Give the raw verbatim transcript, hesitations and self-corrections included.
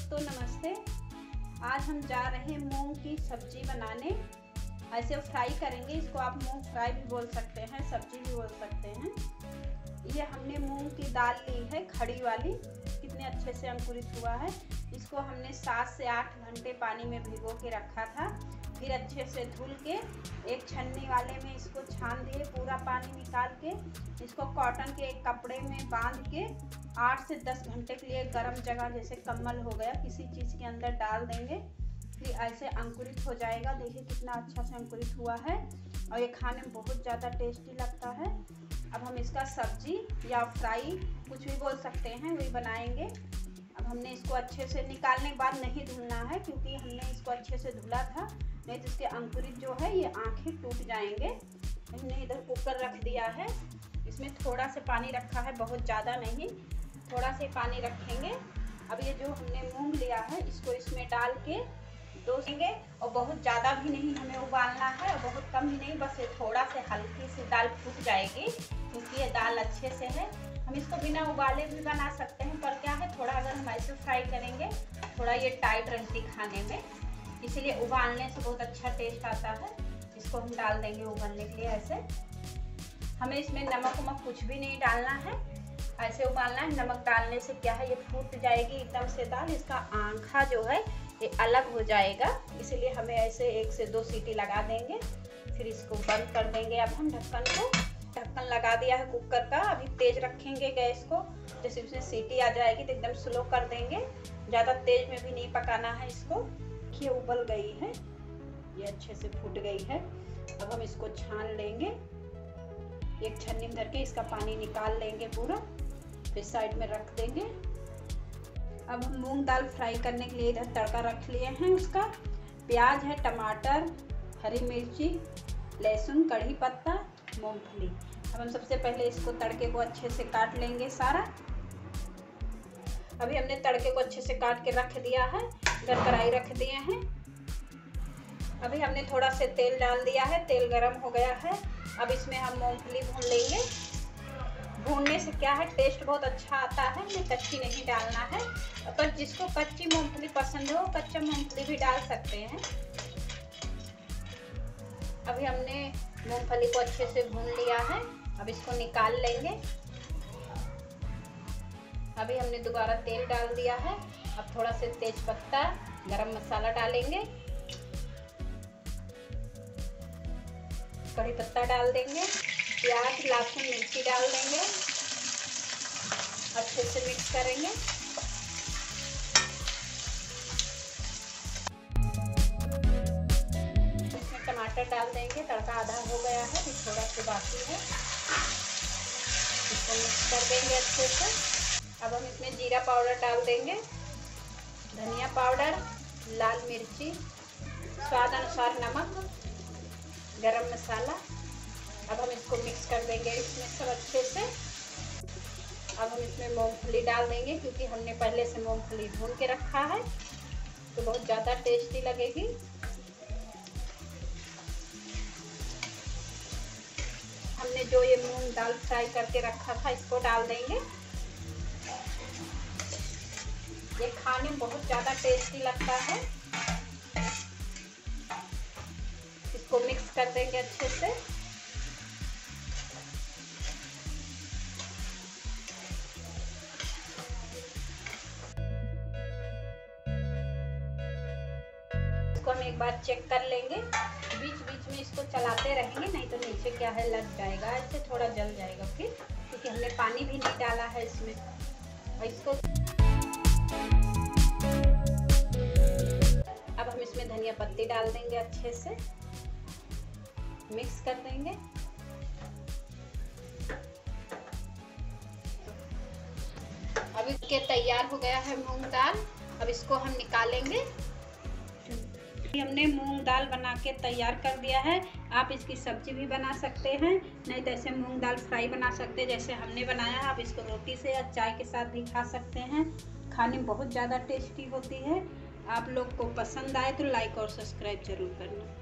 दोस्तों नमस्ते। आज हम जा रहे हैं मूंग की सब्जी बनाने। ऐसे फ्राई करेंगे इसको, आप मूंग फ्राई भी बोल सकते हैं, सब्जी भी बोल सकते हैं। ये हमने मूंग की दाल ली है खड़ी वाली, कितने अच्छे से अंकुरित हुआ है। इसको हमने सात से आठ घंटे पानी में भिगो के रखा था, फिर अच्छे से धुल के एक छन्नी वाले में इसको छान दिए, पूरा पानी निकाल के इसको कॉटन के एक कपड़े में बांध के आठ से दस घंटे के लिए गर्म जगह, जैसे कम्बल हो गया किसी चीज़ के अंदर डाल देंगे, फिर ऐसे अंकुरित हो जाएगा। देखिए कितना अच्छा से अंकुरित हुआ है और ये खाने में बहुत ज़्यादा टेस्टी लगता है। अब हम इसका सब्जी या फ्राई कुछ भी बोल सकते हैं, वही बनाएंगे। अब हमने इसको अच्छे से निकालने के बाद नहीं धुलना है, क्योंकि हमने इसको अच्छे से धुला था, नहीं तो इसके अंकुरित जो है ये आँखें टूट जाएंगे। हमने इधर कुकर रख दिया है, इसमें थोड़ा सा पानी रखा है, बहुत ज़्यादा नहीं, थोड़ा सा पानी रखेंगे। अब ये जो हमने मूंग लिया है इसको इसमें डाल के दोसेंगे, और बहुत ज़्यादा भी नहीं हमें उबालना है और बहुत कम भी नहीं, बस ये थोड़ा से हल्की सी दाल फूट जाएगी, क्योंकि ये दाल अच्छे से है। हम इसको बिना उबाले भी बना सकते हैं, पर क्या है थोड़ा अगर हम ऐसे फ्राई करेंगे थोड़ा ये टाइट रहती खाने में, इसीलिए उबालने से बहुत अच्छा टेस्ट आता है। इसको हम डाल देंगे उबालने के लिए। ऐसे हमें इसमें नमक वमक कुछ भी नहीं डालना है, ऐसे उबालना है। नमक डालने से क्या है ये फूट जाएगी एकदम से दाल, इसका आंखा जो है ये अलग हो जाएगा, इसीलिए हमें ऐसे एक से दो सीटी लगा देंगे, फिर इसको बंद कर देंगे। अब हम ढक्कन को ढक्कन लगा दिया है कुकर का। अभी तेज रखेंगे गैस को, जैसे उसमें सीटी आ जाएगी तो एकदम स्लो कर देंगे, ज़्यादा तेज में भी नहीं पकाना है इसको। ये उबल गई है, ये अच्छे से फूट गई है। अब हम इसको छान लेंगे, एक छन्नी में धर के इसका पानी निकाल लेंगे पूरा, फिर साइड में रख देंगे। अब हम मूंग दाल फ्राई करने के लिए इधर तड़का रख लिए हैं उसका। प्याज है, टमाटर, हरी मिर्ची, लहसुन, कड़ी पत्ता, मूंगफली। अब हम सबसे पहले इसको तड़के को अच्छे से काट लेंगे सारा। अभी हमने तड़के को अच्छे से काट के रख दिया है। इधर कढ़ाई रख दिए हैं, अभी हमने थोड़ा से तेल डाल दिया है, तेल गरम हो गया है। अब इसमें हम मूंगफली भून लेंगे। भूनने से क्या है टेस्ट बहुत अच्छा आता है, हमें कच्ची नहीं डालना है, पर जिसको कच्ची मूंगफली पसंद हो कच्चा मूंगफली भी डाल सकते हैं। अभी हमने मूंगफली को अच्छे से भून लिया है, अब इसको निकाल लेंगे। अभी हमने दोबारा तेल डाल दिया है, अब थोड़ा से तेज पत्ता, गरम मसाला डालेंगे, कड़ी पत्ता डाल देंगे, प्याज, लहसुन, मिर्ची डाल देंगे, अच्छे से मिक्स करेंगे। इसमें टमाटर डाल देंगे, तड़का आधा हो गया है, भी थोड़ा सा बाकी है, इसको मिक्स कर देंगे अच्छे से। अब हम इसमें जीरा पाउडर डाल देंगे, धनिया पाउडर, लाल मिर्ची, स्वाद अनुसार नमक, गरम मसाला। अब हम इसको मिक्स कर देंगे इसमें सब अच्छे से। अब हम इसमें मूंगफली डाल देंगे, क्योंकि हमने पहले से मूंगफली भून के रखा है तो बहुत ज़्यादा टेस्टी लगेगी। हमने जो ये मूंग दाल फ्राई करके रखा था इसको डाल देंगे। ये खाने में बहुत ज़्यादा टेस्टी लगता है। इसको मिक्स कर देंगे अच्छे से। इसको हम एक बार चेक कर लेंगे, बीच बीच में इसको चलाते रहेंगे, नहीं तो नीचे क्या है लग जाएगा, इससे थोड़ा जल जाएगा फिर, क्योंकि हमने पानी भी नहीं डाला है इसमें। और इसको अब हम इसमें धनिया पत्ती डाल देंगे, अच्छे से मिक्स कर देंगे। अब इसके तैयार हो गया है मूंग दाल। अब इसको हम निकालेंगे। हमने मूंग दाल बना के तैयार कर दिया है। आप इसकी सब्जी भी बना सकते हैं, नहीं तो ऐसे मूंग दाल फ्राई बना सकते हैं जैसे हमने बनाया है। आप इसको रोटी से या चाय के साथ भी खा सकते हैं, खाने में बहुत ज़्यादा टेस्टी होती है। आप लोग को पसंद आए तो लाइक और सब्सक्राइब जरूर करना।